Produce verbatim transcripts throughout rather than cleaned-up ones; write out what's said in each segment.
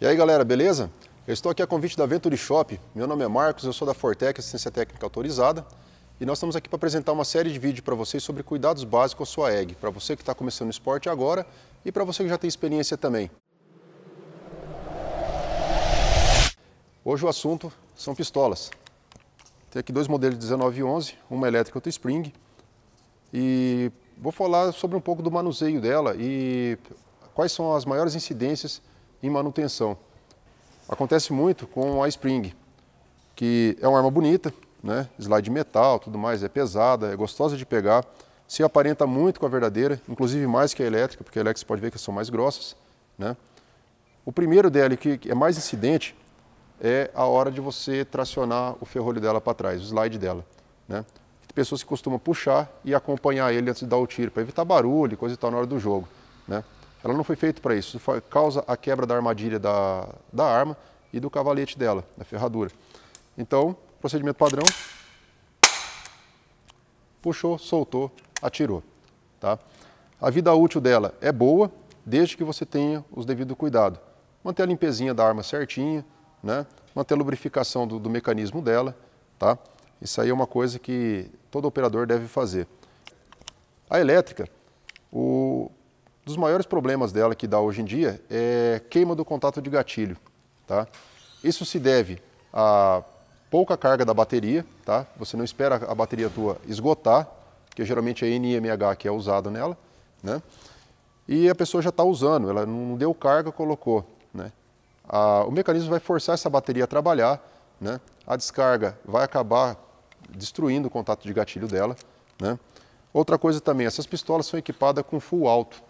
E aí galera, beleza? Eu estou aqui a convite da Venture Shop, meu nome é Marcos, eu sou da Fortec, assistência técnica autorizada, e nós estamos aqui para apresentar uma série de vídeos para vocês sobre cuidados básicos com a sua A E G, para você que está começando o esporte agora e para você que já tem experiência também. Hoje o assunto são pistolas. Tem aqui dois modelos de dezenove e onze, uma elétrica e outra spring, e vou falar sobre um pouco do manuseio dela e quais são as maiores incidências em manutenção. Acontece muito com a spring, que é uma arma bonita, né? Slide de metal, tudo mais, é pesada, é gostosa de pegar, se aparenta muito com a verdadeira, inclusive mais que a elétrica, porque a elétrica você pode ver que são mais grossas, né? O primeiro dela, que é mais incidente, é a hora de você tracionar o ferrolho dela para trás, o slide dela, né? Tem pessoas que costumam puxar e acompanhar ele antes de dar o tiro, para evitar barulho e coisa e tal na hora do jogo, né? Ela não foi feita para isso, isso causa a quebra da armadilha da, da arma e do cavalete dela, da ferradura. Então, procedimento padrão, puxou, soltou, atirou. Tá? A vida útil dela é boa, desde que você tenha os devidos cuidados. Manter a limpezinha da arma certinha, né? Manter a lubrificação do, do mecanismo dela. Tá? Isso aí é uma coisa que todo operador deve fazer. A elétrica, o... Um dos maiores problemas dela que dá hoje em dia é queima do contato de gatilho, tá? Isso se deve a pouca carga da bateria, tá? Você não espera a bateria tua esgotar, que geralmente é N I M H que é usado nela, né? E a pessoa já está usando, ela não deu carga, colocou, né? A, o mecanismo vai forçar essa bateria a trabalhar, né? A descarga vai acabar destruindo o contato de gatilho dela, né? Outra coisa também, essas pistolas são equipadas com full auto,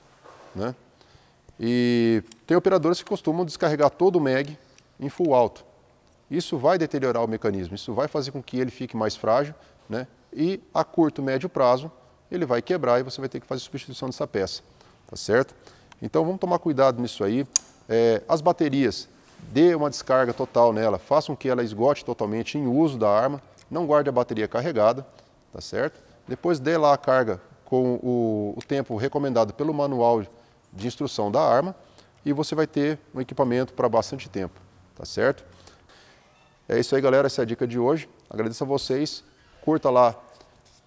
né? E tem operadores que costumam descarregar todo o M A G em full auto. Isso vai deteriorar o mecanismo, isso vai fazer com que ele fique mais frágil, né? E a curto, médio prazo ele vai quebrar e você vai ter que fazer substituição dessa peça, tá certo? Então vamos tomar cuidado nisso aí. É, as baterias, dê uma descarga total nela, faça com que ela esgote totalmente em uso da arma, não guarde a bateria carregada, tá certo? Depois dê lá a carga com o, o tempo recomendado pelo manual de instrução da arma e você vai ter um equipamento para bastante tempo, tá certo? É isso aí galera, essa é a dica de hoje, agradeço a vocês, curta lá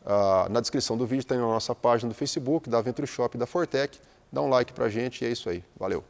ah, na descrição do vídeo, tem na nossa página do Facebook, da Venture Shop e da Fortec, dá um like pra gente e é isso aí, valeu!